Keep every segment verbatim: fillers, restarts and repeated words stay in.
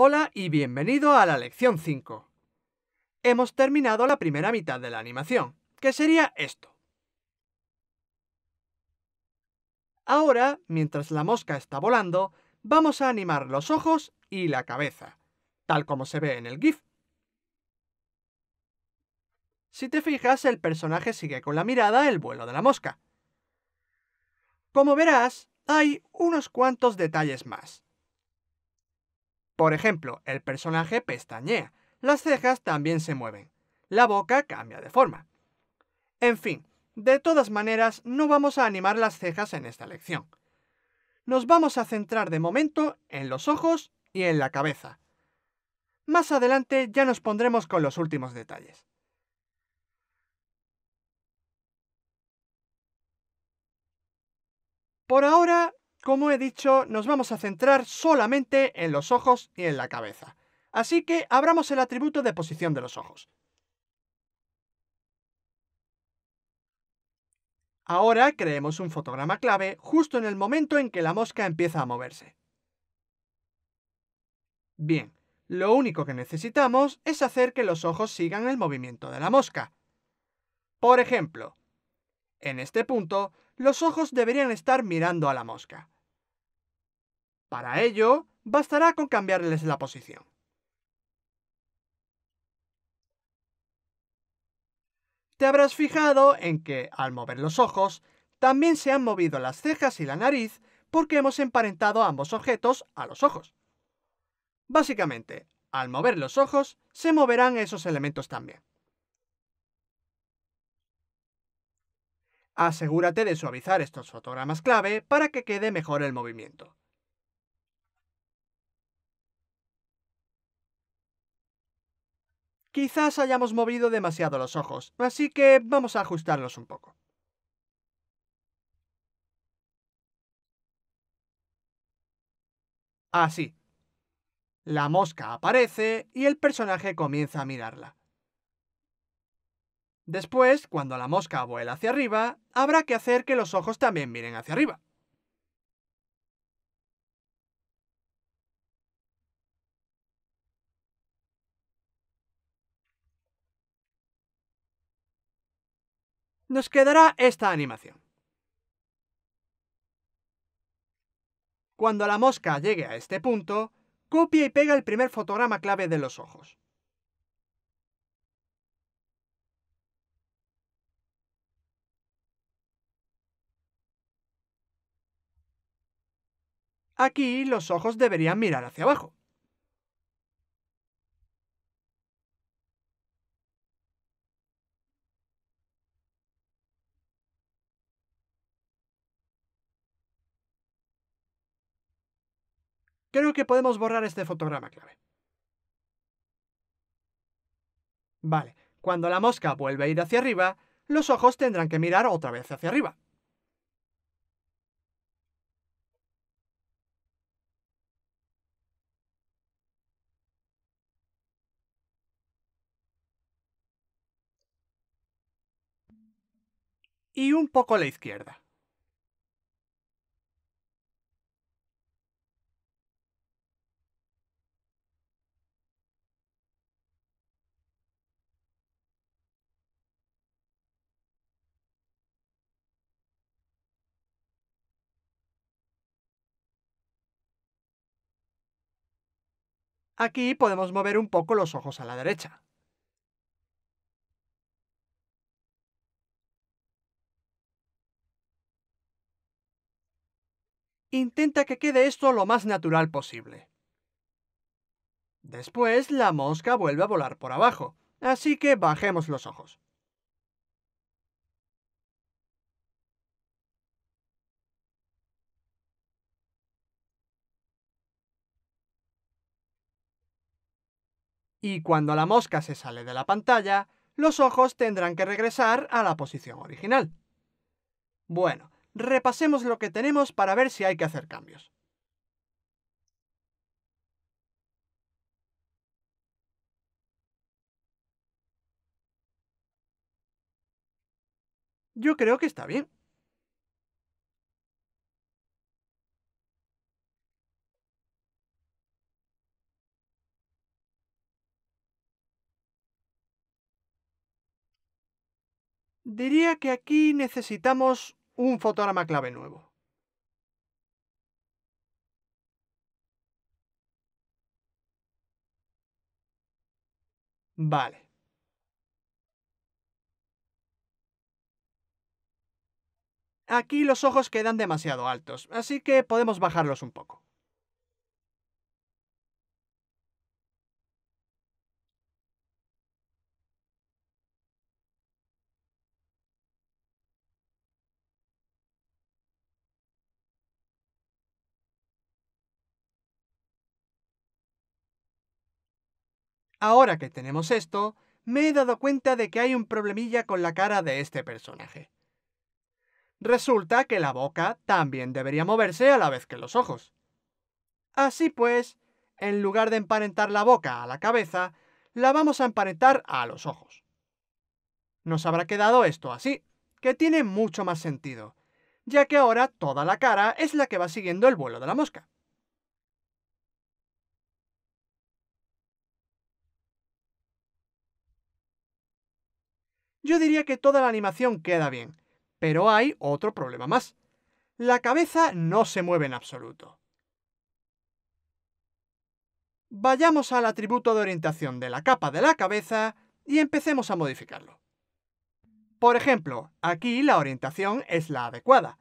Hola y bienvenido a la lección cinco. Hemos terminado la primera mitad de la animación, que sería esto. Ahora, mientras la mosca está volando, vamos a animar los ojos y la cabeza, tal como se ve en el GIF. Si te fijas, el personaje sigue con la mirada el vuelo de la mosca. Como verás, hay unos cuantos detalles más. Por ejemplo, el personaje pestañea, las cejas también se mueven, la boca cambia de forma. En fin, de todas maneras, no vamos a animar las cejas en esta lección. Nos vamos a centrar de momento en los ojos y en la cabeza. Más adelante ya nos pondremos con los últimos detalles. Por ahora, como he dicho, nos vamos a centrar solamente en los ojos y en la cabeza. Así que abramos el atributo de posición de los ojos. Ahora creemos un fotograma clave justo en el momento en que la mosca empieza a moverse. Bien, lo único que necesitamos es hacer que los ojos sigan el movimiento de la mosca. Por ejemplo, en este punto, los ojos deberían estar mirando a la mosca. Para ello, bastará con cambiarles la posición. Te habrás fijado en que, al mover los ojos, también se han movido las cejas y la nariz porque hemos emparentado ambos objetos a los ojos. Básicamente, al mover los ojos, se moverán esos elementos también. Asegúrate de suavizar estos fotogramas clave para que quede mejor el movimiento. Quizás hayamos movido demasiado los ojos, así que vamos a ajustarlos un poco. Así. La mosca aparece y el personaje comienza a mirarla. Después, cuando la mosca vuela hacia arriba, habrá que hacer que los ojos también miren hacia arriba. Nos quedará esta animación. Cuando la mosca llegue a este punto, copia y pega el primer fotograma clave de los ojos. Aquí los ojos deberían mirar hacia abajo. Creo que podemos borrar este fotograma clave. Vale, cuando la mosca vuelve a ir hacia arriba, los ojos tendrán que mirar otra vez hacia arriba. Y un poco a la izquierda. Aquí podemos mover un poco los ojos a la derecha. Intenta que quede esto lo más natural posible. Después, la mosca vuelve a volar por abajo, así que bajemos los ojos. Y cuando la mosca se sale de la pantalla, los ojos tendrán que regresar a la posición original. Bueno, repasemos lo que tenemos para ver si hay que hacer cambios. Yo creo que está bien. Diría que aquí necesitamos un fotograma clave nuevo. Vale. Aquí los ojos quedan demasiado altos, así que podemos bajarlos un poco. Ahora que tenemos esto, me he dado cuenta de que hay un problemilla con la cara de este personaje. Resulta que la boca también debería moverse a la vez que los ojos. Así pues, en lugar de emparentar la boca a la cabeza, la vamos a emparentar a los ojos. Nos habrá quedado esto así, que tiene mucho más sentido, ya que ahora toda la cara es la que va siguiendo el vuelo de la mosca. Yo diría que toda la animación queda bien. Pero hay otro problema más. La cabeza no se mueve en absoluto. Vayamos al atributo de orientación de la capa de la cabeza y empecemos a modificarlo. Por ejemplo, aquí la orientación es la adecuada.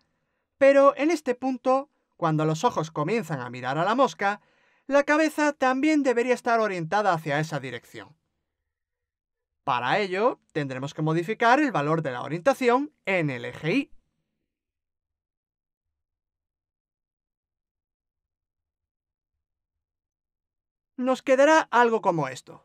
Pero en este punto, cuando los ojos comienzan a mirar a la mosca, la cabeza también debería estar orientada hacia esa dirección. Para ello, tendremos que modificar el valor de la orientación en el eje Y. Nos quedará algo como esto.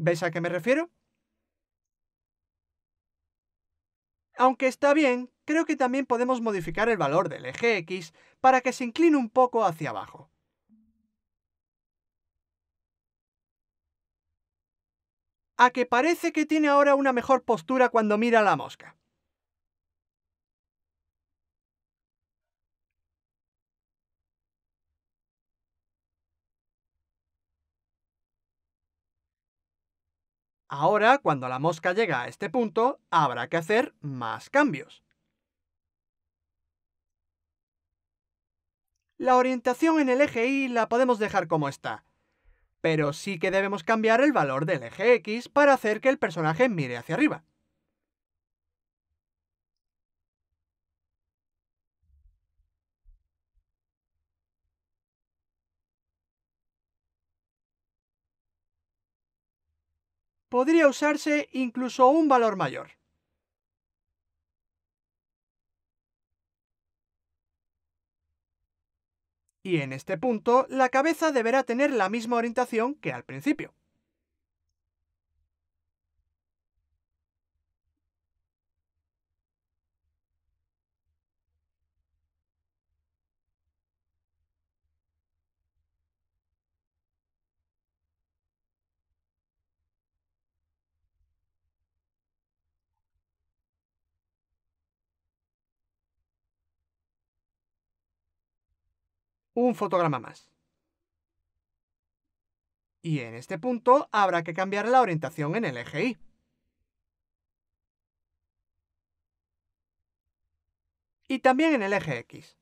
¿Veis a qué me refiero? Aunque está bien, creo que también podemos modificar el valor del eje X para que se incline un poco hacia abajo. A que parece que tiene ahora una mejor postura cuando mira a la mosca. Ahora, cuando la mosca llega a este punto, habrá que hacer más cambios. La orientación en el eje Y la podemos dejar como está, pero sí que debemos cambiar el valor del eje X para hacer que el personaje mire hacia arriba. Podría usarse incluso un valor mayor. Y en este punto, la cabeza deberá tener la misma orientación que al principio. Un fotograma más. Y en este punto habrá que cambiar la orientación en el eje Y. Y también en el eje X.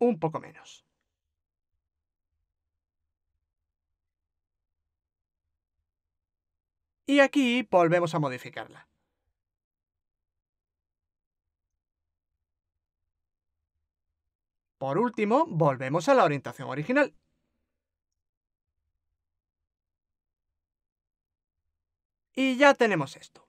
Un poco menos. Y aquí volvemos a modificarla. Por último, volvemos a la orientación original. Y ya tenemos esto.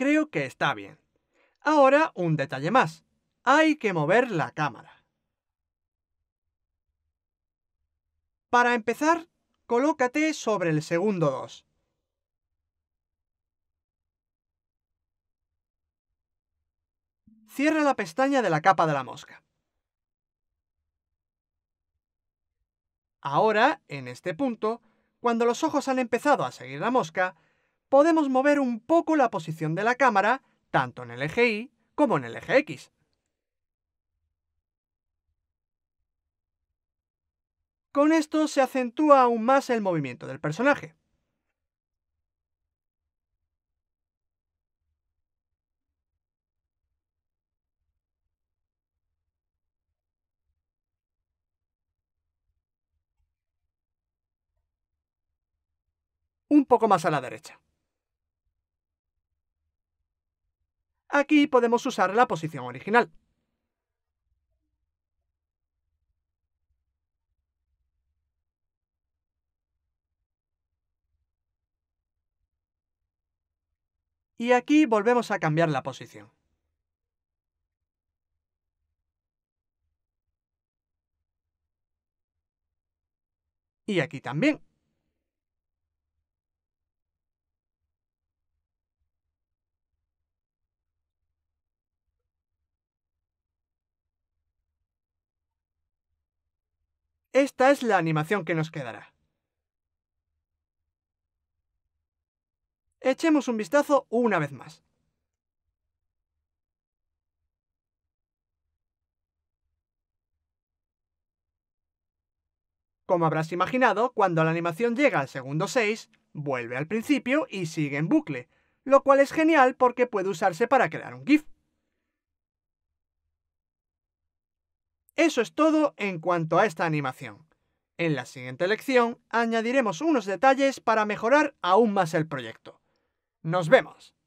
Creo que está bien. Ahora un detalle más. Hay que mover la cámara. Para empezar, colócate sobre el segundo dos. Cierra la pestaña de la capa de la mosca. Ahora, en este punto, cuando los ojos han empezado a seguir la mosca, podemos mover un poco la posición de la cámara, tanto en el eje Y como en el eje X. Con esto se acentúa aún más el movimiento del personaje. Un poco más a la derecha. Aquí podemos usar la posición original. Y aquí volvemos a cambiar la posición. Y aquí también. Esta es la animación que nos quedará. Echemos un vistazo una vez más. Como habrás imaginado, cuando la animación llega al segundo seis, vuelve al principio y sigue en bucle, lo cual es genial porque puede usarse para crear un GIF. Eso es todo en cuanto a esta animación. En la siguiente lección añadiremos unos detalles para mejorar aún más el proyecto. ¡Nos vemos!